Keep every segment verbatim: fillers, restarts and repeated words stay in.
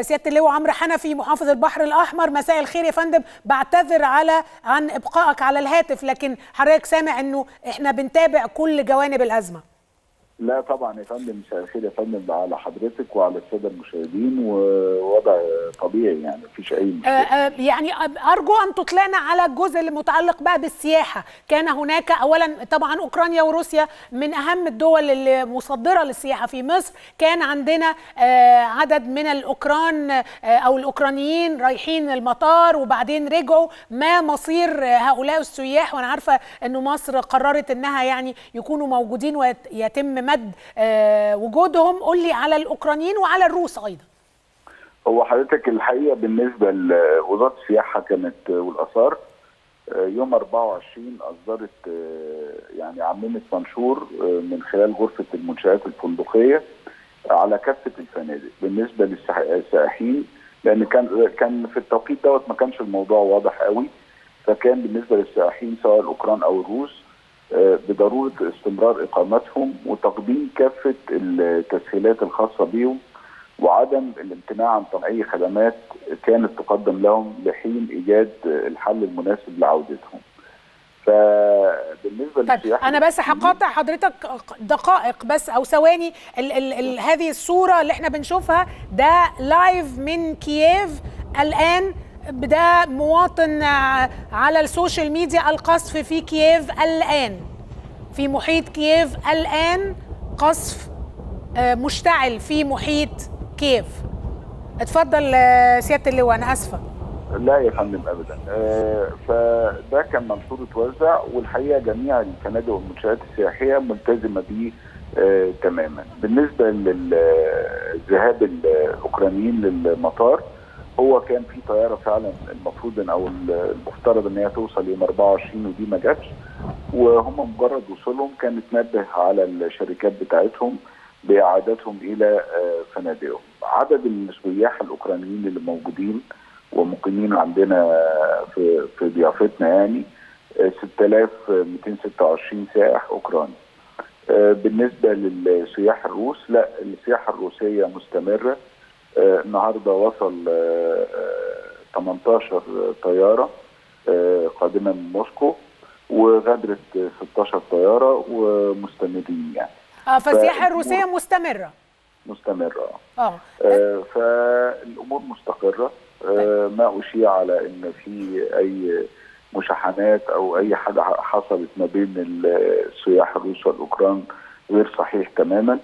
سيادة اللواء عمرو حنفي محافظ البحر الأحمر، مساء الخير يا فندم. بعتذر على عن إبقائك على الهاتف، لكن حضرتك سامع أنه إحنا بنتابع كل جوانب الأزمة. لا طبعا يا فندم، مساء الخير يا فندم على حضرتك وعلى الساده المشاهدين، ووضع طبيعي يعني مفيش اي مشكله. يعني ارجو ان تطلعنا على الجزء المتعلق بقى بالسياحه، كان هناك اولا طبعا اوكرانيا وروسيا من اهم الدول المصدره للسياحه في مصر، كان عندنا عدد من الاوكران او الاوكرانيين رايحين المطار وبعدين رجعوا، ما مصير هؤلاء السياح؟ وانا عارفه انه مصر قررت انها يعني يكونوا موجودين ويتم مد وجودهم. قول لي على الأوكرانيين وعلى الروس أيضا. هو حضرتك الحقيقة بالنسبة لوزارة السياحة كانت والآثار يوم أربعة وعشرين أصدرت يعني عممت منشور من خلال غرفة المنشآت الفندقية على كافة الفنادق بالنسبة للسائحين، لأن كان كان في التوقيت دوت ما كانش الموضوع واضح قوي، فكان بالنسبة للسائحين سواء الأوكران أو الروس بضروره استمرار اقامتهم وتقديم كافه التسهيلات الخاصه بيهم وعدم الامتناع عن اي خدمات كانت تقدم لهم لحين ايجاد الحل المناسب لعودتهم. فبالنسبه للسياحه انا بس هقاطع حضرتك دقائق بس او ثواني. ال ال ال هذه الصوره اللي احنا بنشوفها ده لايف من كييف الان، بدأ مواطن على السوشيال ميديا القصف في كييف الآن، في محيط كييف الآن، قصف مشتعل في محيط كييف. اتفضل سيادة اللواء، أنا أسفة. لا يا فندم أبدا، فده كان منشور اتوزع، والحقيقة جميع الفنادق والمنشآت السياحية ملتزمة به تماما. بالنسبة للذهاب الأوكرانيين للمطار، هو كان في طياره فعلا المفروض ان او المفترض ان هي توصل يوم أربعة وعشرين ودي ما جاتش، وهم مجرد وصولهم كانت تنبه على الشركات بتاعتهم باعادتهم الى فنادقهم. عدد السياح الاوكرانيين اللي موجودين ومقيمين عندنا في في ضيافتنا يعني ستة آلاف ومئتين وستة وعشرين سائح اوكراني. بالنسبه للسياح الروس، لا السياحه الروسيه مستمره. آه النهارده وصل آه ثمانية عشر طياره آه قادمه من موسكو، وغادرت ستة عشر طياره ومستمرين يعني. اه فالسياحه الروسيه مستمره. مستمره اه. آه فالامور مستقره، آه ما اشيع على ان في اي مشاحنات او اي حاجه حصلت ما بين السياح الروس والاوكران غير صحيح تماما.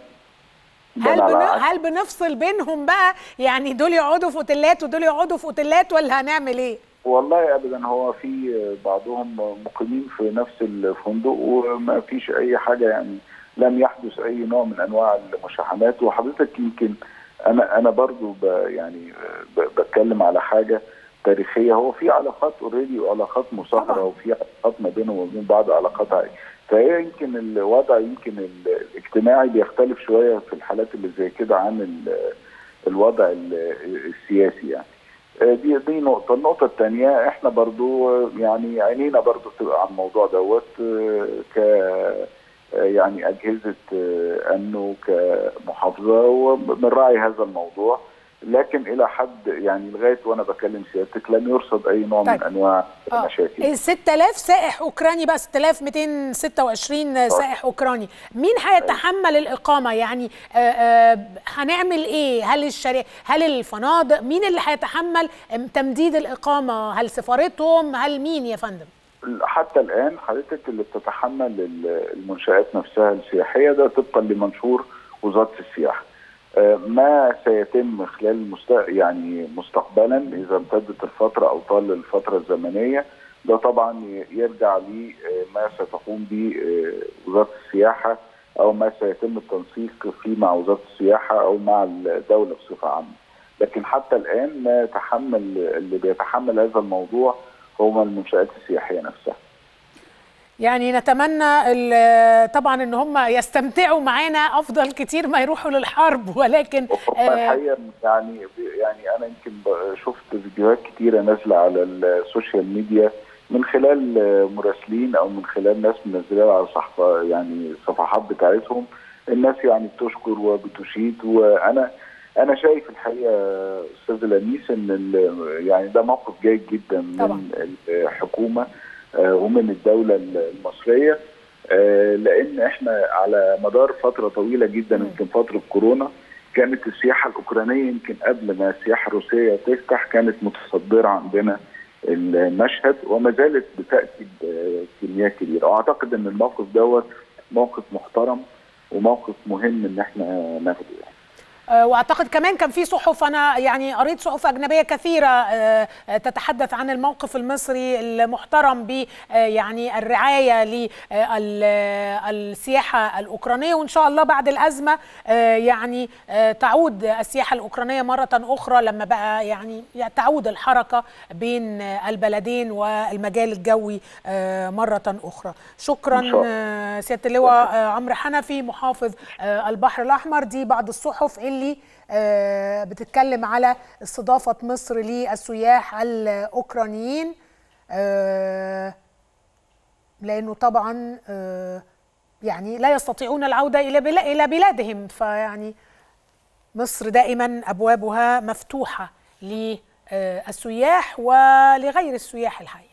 هل هل بنفصل بينهم بقى؟ يعني دول يقعدوا في اوتيلات ودول يقعدوا في اوتيلات، ولا هنعمل ايه؟ والله ابدا، هو في بعضهم مقيمين في نفس الفندق وما فيش اي حاجه يعني، لم يحدث اي نوع من انواع المشاحنات. وحضرتك يمكن انا انا برضو يعني بتكلم على حاجه تاريخيه، هو في علاقات اوريدي وعلاقات مصاهره وفي علاقات ما بينهم وبين بعض علاقات عادية. فهي يمكن الوضع يمكن الاجتماعي بيختلف شويه في الحالات اللي زي كده عن الوضع السياسي يعني. دي دي نقطه. النقطه الثانيه، احنا برضو يعني عينينا برضو بتبقى على الموضوع دوت ك يعني اجهزه انه كمحافظه، وبنراعي هذا الموضوع، لكن الى حد يعني لغايه وانا بكلم سيادتك لم يرصد اي نوع طيب. من انواع آه. المشاكل. ال ستة آلاف سائح اوكراني بقى، ستة آلاف ومئتين وستة وعشرين سائح اوكراني، مين هيتحمل الاقامه؟ يعني آآ آآ هنعمل ايه؟ هل الشركة هل الفنادق، مين اللي هيتحمل تمديد الاقامه؟ هل سفارتهم؟ هل مين يا فندم؟ حتى الان حضرتك اللي بتتحمل المنشآت نفسها السياحيه ده طبقا لمنشور وزاره السياحه. ما سيتم خلال مست... يعني مستقبلا اذا امتدت الفتره او طال الفتره الزمنيه، ده طبعا يرجع لما ستقوم به وزاره السياحه او ما سيتم التنسيق فيه مع وزاره السياحه او مع الدوله بصفه عامه. لكن حتى الان ما تحمل اللي بيتحمل هذا الموضوع هو المنشآت السياحيه نفسها. يعني نتمنى طبعا ان هم يستمتعوا معانا افضل كتير ما يروحوا للحرب، ولكن الحقيقه يعني يعني انا يمكن شفت فيديوهات كتيره نازله على السوشيال ميديا من خلال مراسلين او من خلال ناس منزلاها على صحفه يعني الصفحات بتاعتهم، الناس يعني بتشكر وبتشيد. وانا انا شايف الحقيقه استاذ لميس ان يعني ده موقف جيد جدا من الحكومه ومن الدوله المصريه، لان احنا على مدار فتره طويله جدا يمكن فتره كورونا كانت السياحه الاوكرانيه يمكن قبل ما السياحه الروسيه تفتح كانت متصدره عندنا المشهد وما زالت بتأتي بكمية كبيره، واعتقد ان الموقف دوت موقف محترم وموقف مهم ان احنا ناخده. واعتقد كمان كان في صحف، انا يعني قريت صحف اجنبيه كثيره تتحدث عن الموقف المصري المحترم ب يعني الرعايه للسياحه الاوكرانيه، وان شاء الله بعد الازمه يعني تعود السياحه الاوكرانيه مره اخرى لما بقى يعني تعود الحركه بين البلدين والمجال الجوي مره اخرى. شكرا سياده اللواء عمرو حنفي محافظ البحر الاحمر. دي بعض الصحف اللي بتتكلم على استضافة مصر للسياح الأوكرانيين، لأنه طبعا يعني لا يستطيعون العودة إلى بلادهم، فيعني مصر دائما أبوابها مفتوحة للسياح ولغير السياح الحقيقي.